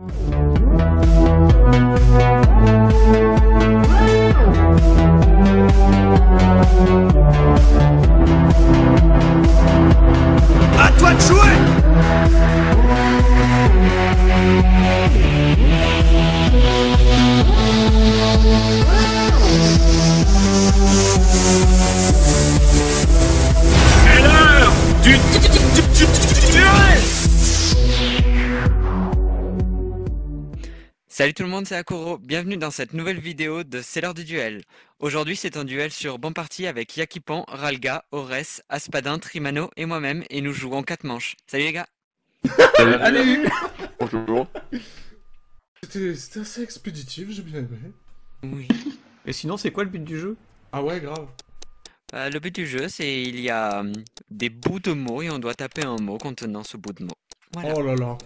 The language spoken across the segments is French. À toi de jouer. C'est l'heure du duel. Salut tout le monde, c'est Akuro, bienvenue dans cette nouvelle vidéo de C'est l'heure du duel. Aujourd'hui c'est un duel sur bon parti avec Yakipon, Ralga, Ores, Aspadin, Trimano et moi-même, et nous jouons 4 manches. Salut les gars. Allez. Bonjour. C'était assez expéditif, j'ai bien aimé. Oui. Et sinon c'est quoi le but du jeu? Ah ouais, grave. Le but du jeu c'est il y a des bouts de mots et on doit taper un mot contenant ce bout de mot. Voilà. Oh là là.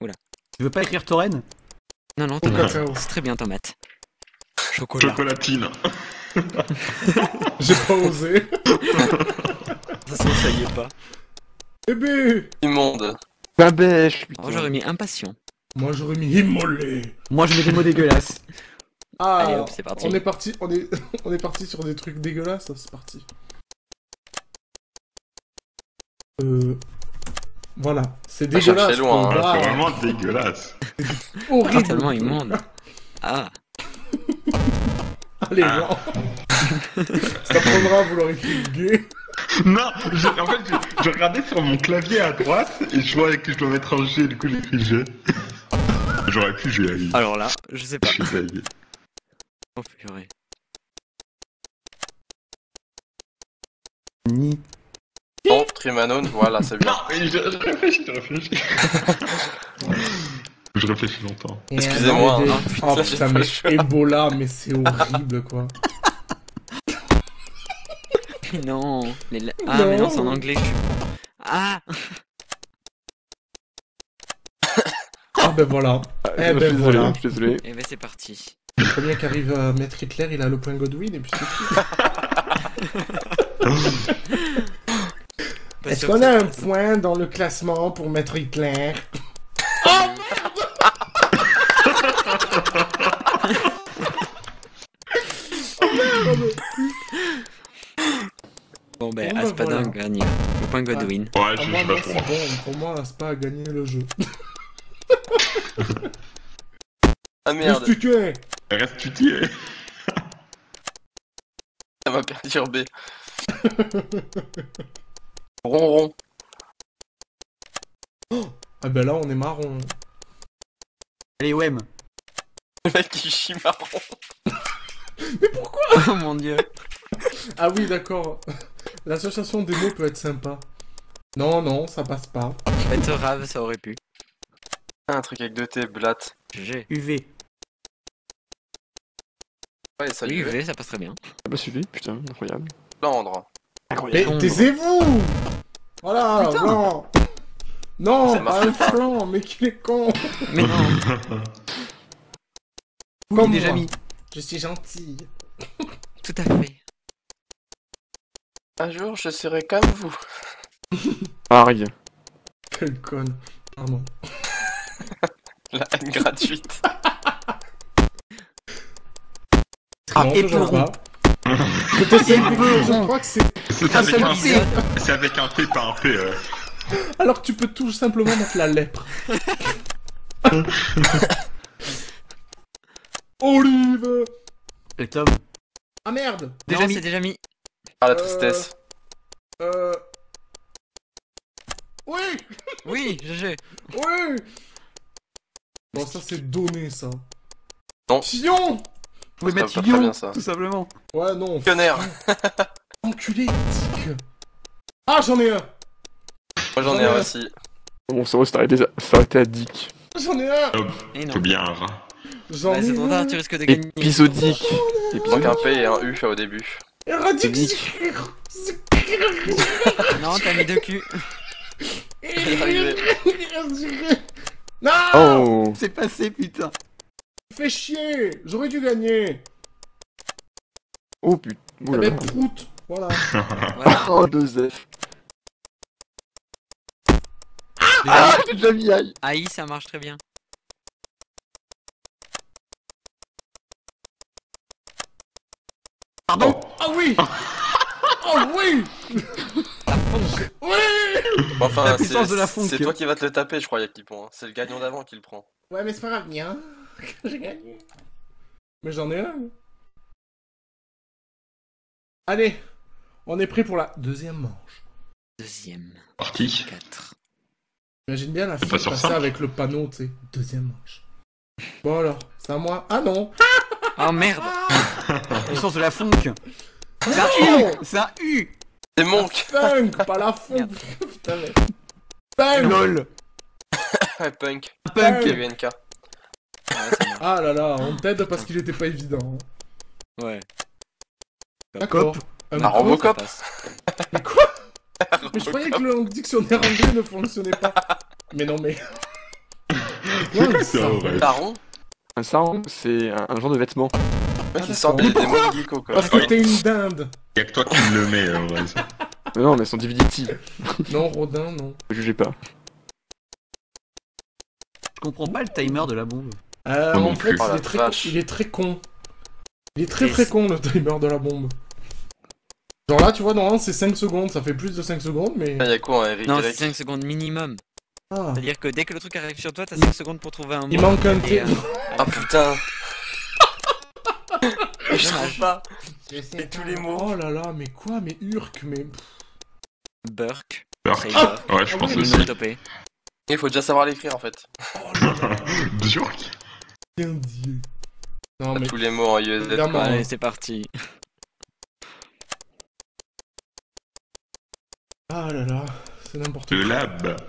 Oula. Tu veux pas écrire Torren? Non, non, c'est très bien, tomate. Chocolat. Chocolatine. J'ai pas osé. De toute façon, ça y est pas. Bébé. Immonde. Babèche. Moi, j'aurais mis impatient. Moi, j'aurais mis immolé. Moi, je mets des mots dégueulasses. Ah, allez, hop, c'est parti. On est parti sur des trucs dégueulasses, c'est parti. Voilà, c'est dégueulasse. C'est loin, hein, c'est vraiment dégueulasse. Horrible. C'est tellement immonde. Ah. Allez, ah. Non. Ça prendra, vous l'aurez cliqué. Non, en fait, je regardais sur mon clavier à droite et je vois que je dois mettre un G, du coup j'écris G. J'aurais pu G. Alors là, je sais pas. Oh purée. Ni. Oh, Trimano, voilà, c'est bien. Non, je réfléchis. Je réfléchis longtemps. Excusez-moi. Hein, oh putain, mais Ebola, mais c'est horrible quoi. Non. Ah, non. Mais non, c'est en anglais. Ah. Ah ben voilà. Eh ben voilà. Je suis désolé. Eh ben c'est parti. Le premier qui arrive à mettre Hitler, il a le point Godwin, et puis c'est tout. Est-ce qu'on a un point dans le classement pour mettre Hitler? Oh merde. Oh merde. Bon ben, oh, Aspadin voilà. Gagne le point Godwin. Ouais, je sais pas trop. Pour moi, Aspa a gagné le jeu. Ah merde. Reste tu tué. Ça m'a perturbé. Ronron. Oh, ah bah là on est marron. Allez Wem. Le mec qui chie marron. Mais pourquoi? Oh mon dieu. Ah oui d'accord. L'association des mots peut être sympa. Non non ça passe pas. Être rave ça aurait pu. Un truc avec 2T, blat. G. UV. Ouais, ça oui, UV, ça passe très bien. Ah bah suivi, putain, incroyable. Londres. Incroyable. Mais taisez-vous. Voilà, putain. Non. Non, pas un flanc, mais qu'il est con. Mais non. Comme déjà mis. Je suis gentil. Tout à fait. Un jour, je serai comme vous. Pareil. Quel con. Pardon. La haine gratuite. Ah, éperon. Je crois que c'est avec un P, pas un P. Alors tu peux tout simplement mettre la lèpre. Olive. Et Tom. Ah merde. Déjà c'est déjà mis. Ah la tristesse. Oui. Oui, GG. Oui. Bon ça c'est donné ça. Non. Sion. Vous pouvez mettre Sion, tout simplement. Ouais, non. Pionnaire. Enculé, tic. Ah, j'en ai un. Moi, j'en ai un aussi. Bon, ça va s'arrêter à Dick. J'en ai un. C'est bien un rat. J'en ai un. C'est trop tard, tu risques de gagner. Épisodique. Il manque un P et un U au début. Et Radic. Non, t'as mis deux Q. Non. C'est passé, putain. Fais chier! J'aurais dû gagner! Oh putain! Ça va être prout! Voilà! Voilà. Oh, deux F! Ah! J'ai déjà mis aïe! Aïe, ça marche très bien! Pardon? Oh. Ah oui! Oh oui! La fonte! Oui! Enfin, la puissance de la fonte! C'est toi qui vas te le taper, je crois, Yakipon. C'est le gagnant d'avant qui le prend. Ouais, mais c'est pas grave, hein. J'ai gagné. Mais j'en ai un. Allez, on est prêt pour la deuxième manche. Deuxième. Parti. 4. J'imagine bien la fille passer avec le panneau, tu sais. Deuxième manche. Bon alors, c'est à moi. Ah non! Oh merde! La puissance de la fonte! C'est un U! C'est un U! C'est mon Punk! Pas la fonte! Putain mais... Punk! LOL! Punk! Punk! VNK! Ah là là, on t'aide parce qu'il était pas évident. Ouais. D'accord. Un Robocop. Mais quoi? Mais je croyais que le dictionnaire anglais ne fonctionnait pas. Mais non mais... Un saron? Un saron, c'est un genre de vêtement. Qui sort des démons geeko quoi. Parce que t'es une dinde. Y'a que toi qui me le mets en vrai. Non mais son divinity. Non Rodin, non. Jugez pas. Je comprends pas le timer de la bombe. En fait, il est très con. Il est très con le timer de la bombe. Genre là, tu vois, normalement c'est 5 secondes, ça fait plus de 5 secondes, mais. Ah, y'a quoi, Eric? Non, c'est 5 secondes minimum. Ah. C'est-à-dire que dès que le truc arrive sur toi, t'as 5 secondes pour trouver un mot. Il manque un truc. Ah putain! Je trouve pas. Mais tous les mots. Oh là là, mais quoi? Mais Urk, mais. Burk. Burk. Ouais, je pense aussi. Il faut déjà savoir l'écrire en fait. Burk. Bien dit. Non mais tous les mots en USD. Allez, c'est parti. Ah là là, c'est n'importe quoi. Le lab.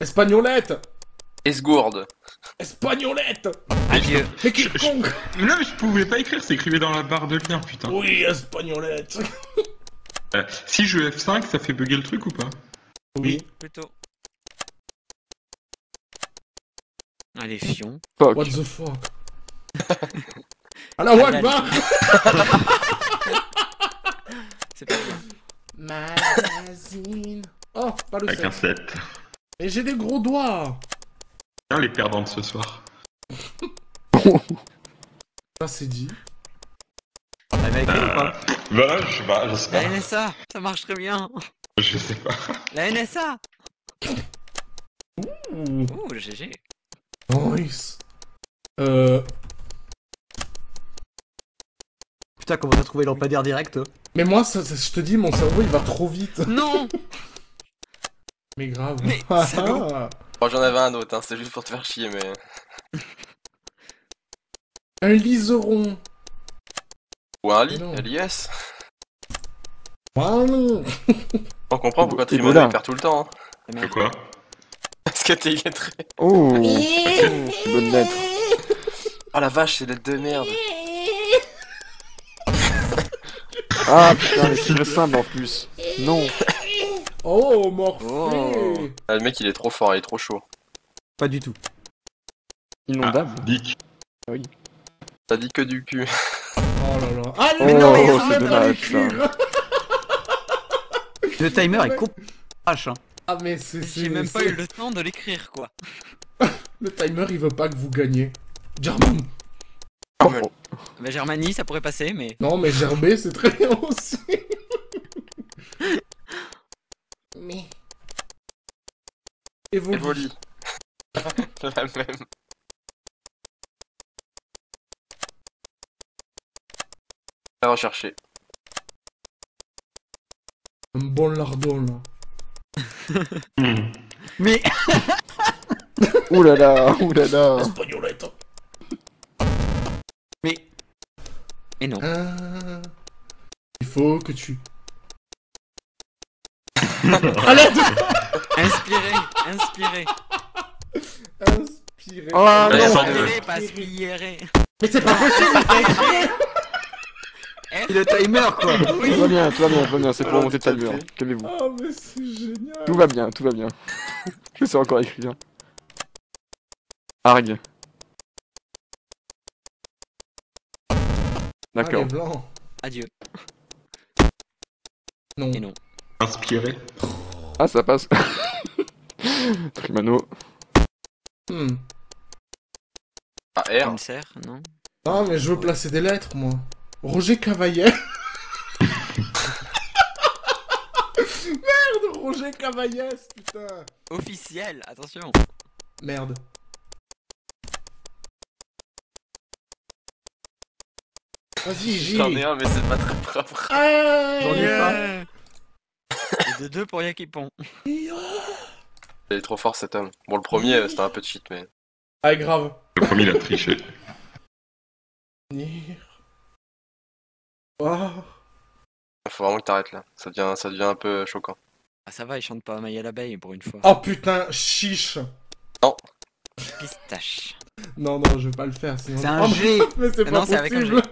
Espagnolette. Esgourde. Espagnolette. Adieu. Mais quel con. Là, je pouvais pas écrire, c'est écrivé dans la barre de lien, putain. Oui, espagnolette. Si je F5, ça fait bugger le truc ou pas? Oui, plutôt. Allez, fion. Fuck. What the fuck? Alors, Wagba! C'est pas bien. Magazine. Oh, pas le 7. Avec un 7. Et j'ai des gros doigts. Tiens, les perdants de ce soir. Ça, c'est dit. Elle va écrire ou pas? Bah, je sais pas, je sais pas. La NSA, ça marche très bien. Je sais pas. La NSA. Ouh. Ouh, le GG. Nice. Putain, comment t'as trouvé lampadaire direct? Mais moi, je te dis, mon cerveau il va trop vite. Non. Mais grave. Mais bon, j'en avais un autre, hein. C'est juste pour te faire chier, mais. Un liseron. Ou un lit, un liesse. On comprend pourquoi Trimano il perd tout le temps. Hein. C'est quoi? Est-ce que t'es illettré? Oh, bonne lettre. Oh la vache, c'est lettre de merde. Ah putain, c'est le simple en plus. Non. Oh, Morphée. Ah, le mec, il est trop fort, il est trop chaud. Pas du tout. Inondable. Ah, Dick. Ah oui. T'as dit que du cul. Oh là là. Ah, mais non, mais c'est dommage. Le timer est H, hein. Ah mais c'est... J'ai même pas eu le temps de l'écrire quoi. Le timer il veut pas que vous gagniez. German. Oh. Bah Germanie ça pourrait passer mais... Non mais Gerbé c'est très bien aussi. Mais... Évoli. La même. À rechercher. Un bon lardon là. Mais oulala, oulala. Espagnolette. Mais non. Il faut que tu. Allez. Inspiré, inspiré. Inspiré. Oh non, pas inspiré. Mais c'est pas possible. Et le timer quoi! Oui. Tout va bien, c'est pour remonter le timer. Calmez-vous. Oh mais c'est génial! Tout va bien, tout va bien. Je sais encore écrire. Arg. D'accord. Ah, adieu. Non. Et non. Inspiré. Ah, ça passe. Trimano. Hmm. Ah, R. Cancer, non. Ah, mais je veux placer des lettres, moi. Roger Cavaillès. Merde, Roger Cavaillès, putain. Officiel, attention. Merde. Vas-y, J. J'en ai un, mais c'est pas très propre. Ah, j'en ai pas. Et de deux pour Yakipon. Il est trop fort cet homme. Bon, le premier, c'était un peu de shit, mais. Ah, grave. Le premier, il a triché. Wow. Faut vraiment que t'arrêtes là. Ça devient un peu choquant. Ah, ça va, il chante pas Maille à l'abeille pour une fois. Oh putain, chiche. Non. Pistache. Non, non, je vais pas le faire. Sinon... C'est un G. Mais c'est pas possible. Avec un G.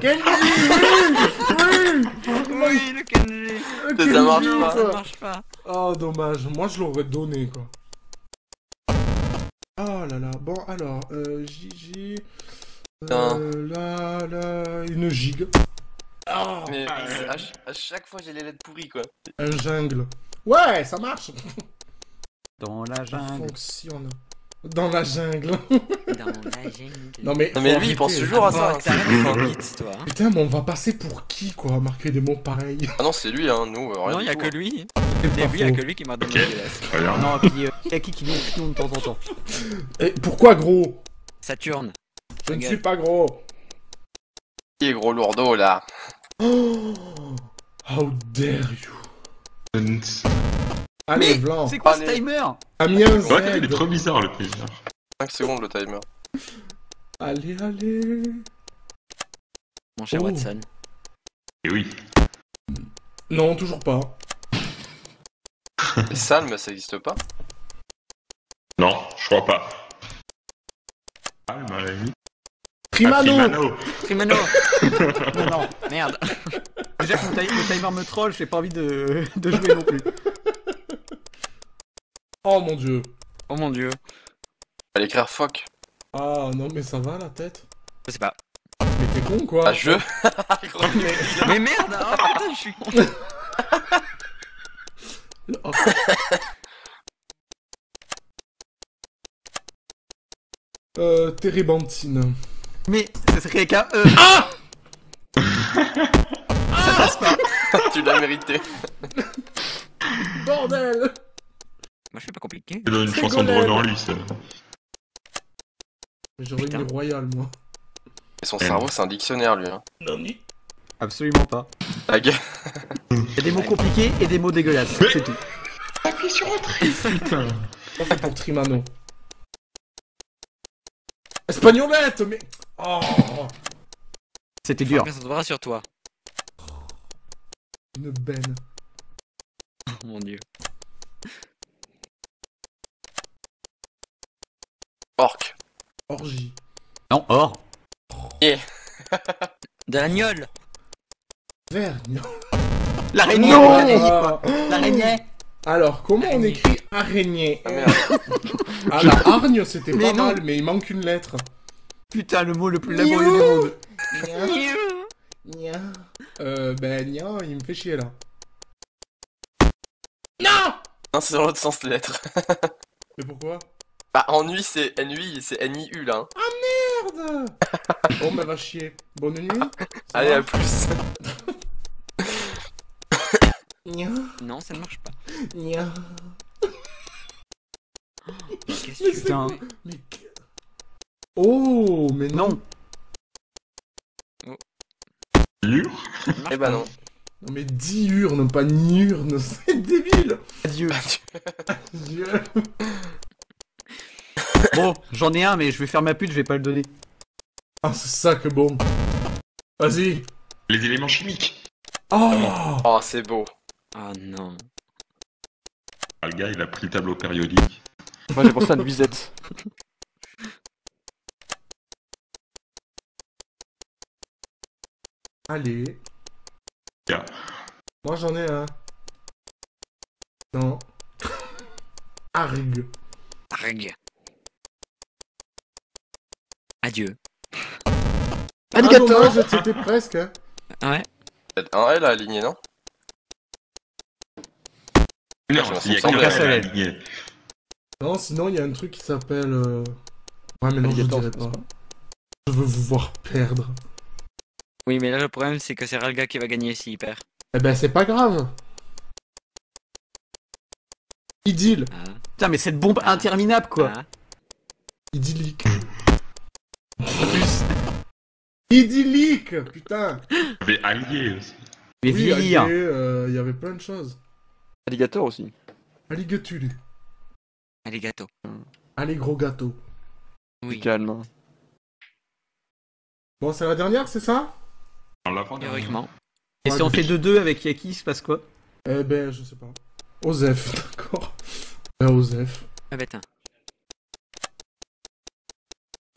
Kenji! Oui! Oui, le Kenji! Okay, ça marche pas. Ça marche pas. Oh, dommage. Moi, je l'aurais donné, quoi. Oh là là. Bon, alors, Gigi... là, une gigue. Oh. Mais à chaque fois, j'ai les lettres pourries, quoi. Un jungle. Ouais, ça marche. Dans la jungle. Ça fonctionne. Dans la jungle. Dans la jungle. Non mais lui il pense toujours à ça. Putain mais on va passer pour qui quoi, marquer des mots pareils. Ah non c'est lui hein, nous rien. Non y'a que lui. Y'a que lui qui m'a donné les lettres. Non puis y'a qui nous pioune de temps en temps. Et pourquoi gros? Saturne. Je ne suis pas gros. Qui est gros lourdeau là? How dare you. Allez, blanc. C'est quoi ce timer? Amiens. Ouais, il est trop bizarre le timer. 5 secondes le timer. Allez, allez. Mon cher Watson. Et oui. Non, toujours pas. Les salmes, ça existe pas? Non, je crois pas. Salme, à la limite. Trimano! Trimano! Non, merde. Déjà que le timer me troll, j'ai pas envie de jouer non plus. Oh mon dieu. Oh mon dieu. Allez écrire fuck. Ah non mais ça va la tête. Je sais pas. Mais t'es con quoi. Ah je mais merde. Oh putain je suis con. Oh. Térébenthine. Mais ça serait quelqu'un Ah. Ça passe pas. Tu l'as mérité. Bordel. Moi je suis pas compliqué. Il a une chanson de Roland lui ça. J'aurais mis Royal moi. Et son cerveau c'est un dictionnaire lui hein. Non mais... Absolument pas. La gueule. Il y a des mots compliqués et des mots dégueulasses, c'est tout. Appuie sur entrée putain. C'est pour Trimano. Espagnolette mais... Oh. C'était dur. Ça te verra sur toi. Une benne. Oh mon dieu. Orc. Orgie. Non, or. Yeah. De l'agnole. Vergne. L'araignée. L'araignée. Alors, comment on écrit araignée? Ah, la hargne, c'était pas mal, mais il manque une lettre. Putain, le mot le plus laborieux du monde. Nia. Ben, nia, il me fait chier, là. Non. Non, c'est dans l'autre sens, les lettres. Mais pourquoi? Bah, ennui, c'est NUI, c'est NIU là. Hein. Ah merde. Oh, bah, va chier. Bonne nuit. Allez, à plus. Non, ça ne marche pas. Nia. Qu'est-ce que putain. Mais... Oh, mais non. Lure. Eh bah, non. Non, mais diurne, pas niurne, c'est débile. Adieu. Adieu. Bon, j'en ai un, mais je vais faire ma pute, je vais pas le donner. Ah, c'est ça que bon. Vas-y. Les éléments chimiques. Oh, oh c'est beau. Ah oh, non. Ah, le gars, il a pris le tableau périodique. Moi, j'ai pensé à une nuisette. Allez. Yeah. Moi, j'en ai un. Non. Argue. Argue. Adieu. Arigato. Dommage, c'était presque. Ouais. Un L à aligner, non? Non, il y a qu'un seul à aligner. Non, sinon il y a un truc qui s'appelle... Ouais, mais non, je dirais pas. Je veux vous voir perdre. Oui, mais là le problème c'est que c'est Ralga qui va gagner s'il perd. Eh ben c'est pas grave. Idylle. Ah. Putain, mais cette bombe interminable quoi. Ah. Idyllique. Idyllique, putain. Mais allié aussi. Mais oui, allié, il y avait plein de choses. Alligator aussi. Alligatule. Alligato. Allez gros gâteau. Oui. Calme. Bon, c'est la dernière, c'est ça? On la prend théoriquement. Et si on fait 2-2 avec Yaki, il se passe quoi? Eh ben, je sais pas. Osef, d'accord. Ben, Osef. Ah ben, tiens.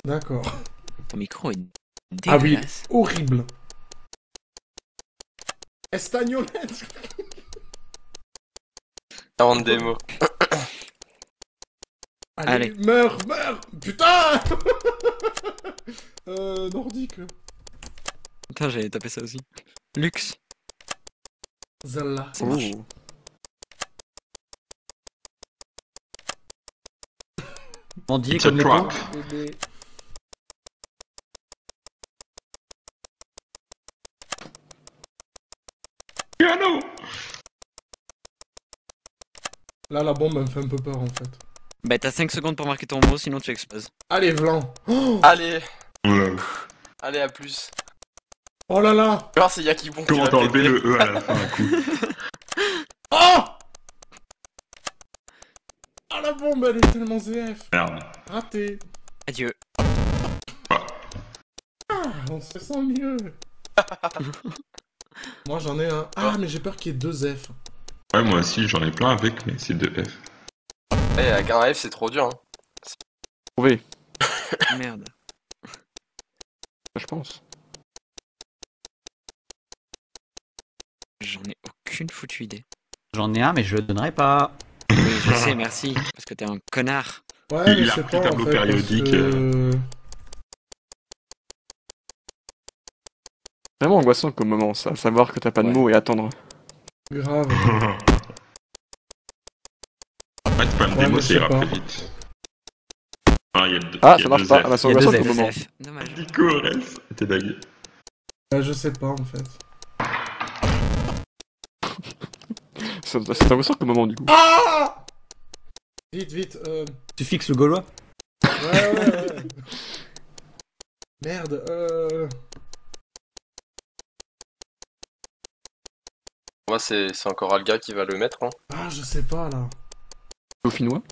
D'accord. Ton micro est dégueulasse. Ah oui, horrible. Estagnolette. Avant de démo. Allez, meurs. Putain. Nordique. Putain, j'allais taper ça aussi. Luxe. Zalla. Ça marche. Nordique comme les points. Piano. Là, la bombe me fait un peu peur, en fait. Bah, t'as 5 secondes pour marquer ton mot, sinon tu exploses. Allez, Vlan. Oh allez. Allez, à plus. Oh là là. Alors, c'est Yakipon qui va t'enlever le E à la fin, un coup. Oh. Ah, la bombe, elle est tellement ZF. Merde. Raté. Adieu. Ah, on se sent mieux. Moi, j'en ai un. Ah, mais j'ai peur qu'il y ait 2 F. Ouais, moi aussi, j'en ai plein avec, mais c'est 2 F. Eh, hey, avec un F, c'est trop dur, hein. Oui. Merde. Je pense. J'en ai aucune foutue idée. J'en ai un, mais je le donnerai pas. Oui, je sais, merci. Parce que t'es un connard. Ouais, il a repris le tableau périodique. C'est vraiment angoissant comme moment, ça. Savoir que t'as pas de mots et attendre. Grave. Ouais, démo, ça ira plus vite. Ah, y a deux, ça marche pas, on a sauvé le moment. Dommage. Nico, reste, t'es dingue. Je sais pas en fait. C'est un ressort que moment du coup. Ah vite. Tu fixes le Gaulois? Ouais. Merde, Moi, c'est encore Alga qui va le mettre, hein. Ah, je sais pas là. Dauphinois.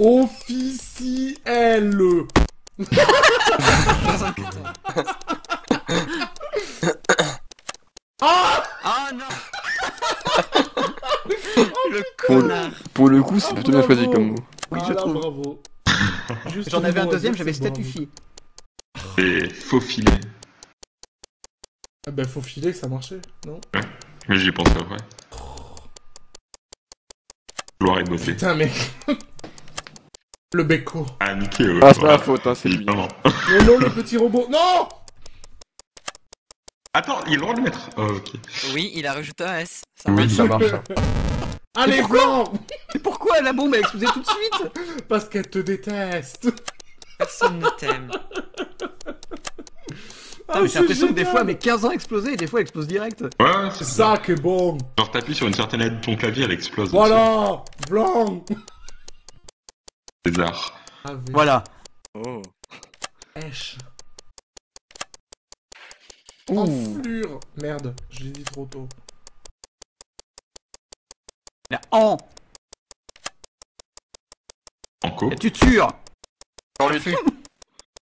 Officiel. Ah non. Le connard. Pour le coup, c'est plutôt bien choisi comme mot. Oui, je trouve. Bravo. J'en avais un deuxième, j'avais statufié. Et faux filet. Ah bah faux filet que ça marchait, non? Ouais, mais j'y pensais après. Gloire et beauté. Putain, mec. Le béco. Ah, niqué, ouais. Ah, c'est pas la faute, hein, c'est lui. Mais non, le petit robot. Non. Attends, il est loin de le mettre. Oh, ok. Oui, il a rajouté un S. Ça marche. Oui, ça marche. Allez, Blanc. Pourquoi la bombe a explosé tout de suite? Parce qu'elle te déteste. Personne ne t'aime. Ah, j'ai l'impression que des fois, mais 15 ans explosé et des fois, elle explose direct. Ouais, c'est ça que bon. Genre, t'appuies sur une certaine aide de ton clavier, elle explose. Voilà, Blanc. César. Voilà. Oh. Esch. Enflure. Merde, je l'ai dit trop tôt. La en. Enco. La tuture. Dans le fût.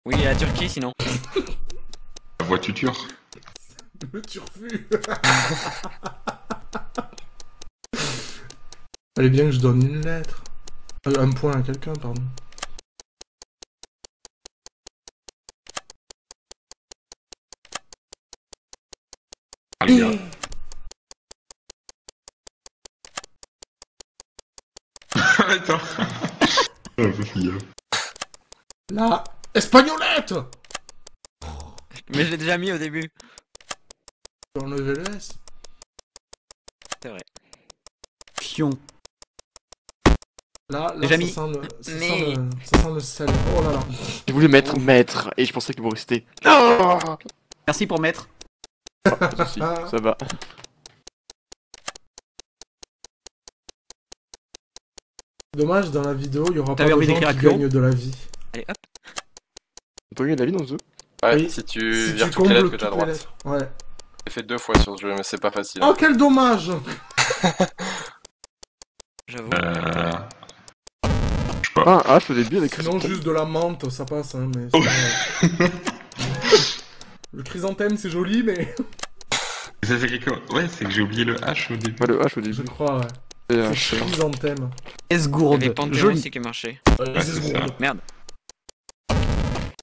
Oui, la Turquie, sinon. Voix tuture. Le turfu. Allez bien que je donne une lettre. Un point à quelqu'un, pardon. Allez, là. Attends. La espagnolette. Mais je l'ai déjà mis au début. Dans le VLS. C'est vrai. Pion. Là ça sent le sel. Oh là là. J'ai voulu mettre maître et je pensais qu'il vous restait. Oh, merci pour maître. Ah, ça va. Dommage, dans la vidéo, il y aura pas de gens qui gagnent de la vie. Allez, hop. On peut gagner de la vie dans ce jeu? Ouais, oui. Si tu vires toutes les lettres que t'as à droite. Ouais. J'ai fait 2 fois sur ce jeu, mais c'est pas facile. Oh, quel dommage. J'avoue. Je sais pas. Ah, je fais des billes avec Chrysanthème. Sinon, juste de la menthe, ça passe, hein, mais... Oh. Le chrysanthème, c'est joli, mais... Ça fait quelque chose... Ouais, c'est que j'ai oublié le H au début. Ouais, le H au début. Je crois, ouais. C'est chrysanthème. Esgourde. Il y avait Panthéon ici qui marchait. Merde.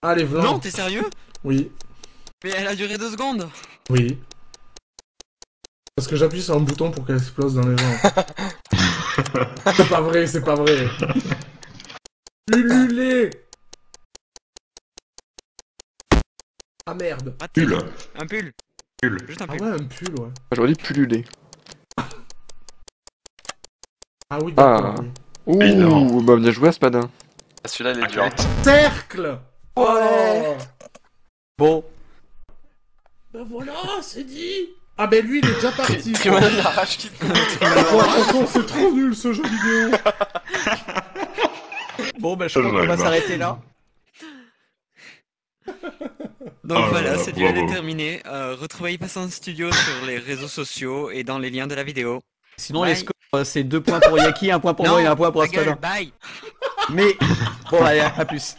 Allez, voilà. Non, t'es sérieux? Oui. Mais elle a duré 2 secondes. Oui. Parce que j'appuie sur un bouton pour qu'elle explose dans les gens. C'est pas vrai, c'est pas vrai. Ululé. Ah merde. Pull. Un pull. Pull. Juste un pull. Ah ouais, un pull, ouais. J'aurais dit pullulé. Ah oui, d'accord. Ah. Oui. Ouh, bah bien joué Aspadin. Ah, celui-là il est dur. Cercle. Ouais. Bon. Bah voilà, c'est dit. Ah bah lui il est déjà parti. Trimano il arrache qui te compte. C'est trop nul ce jeu vidéo. Bon bah je crois qu'on va s'arrêter là. Donc voilà, ce duel est terminé. Retrouvez Ypassant Studio sur les réseaux sociaux et dans les liens de la vidéo. Sinon les scores c'est 2 points pour Yaki, 1 point pour moi et 1 point pour Aspadin. Bye. Mais bon allez, à plus.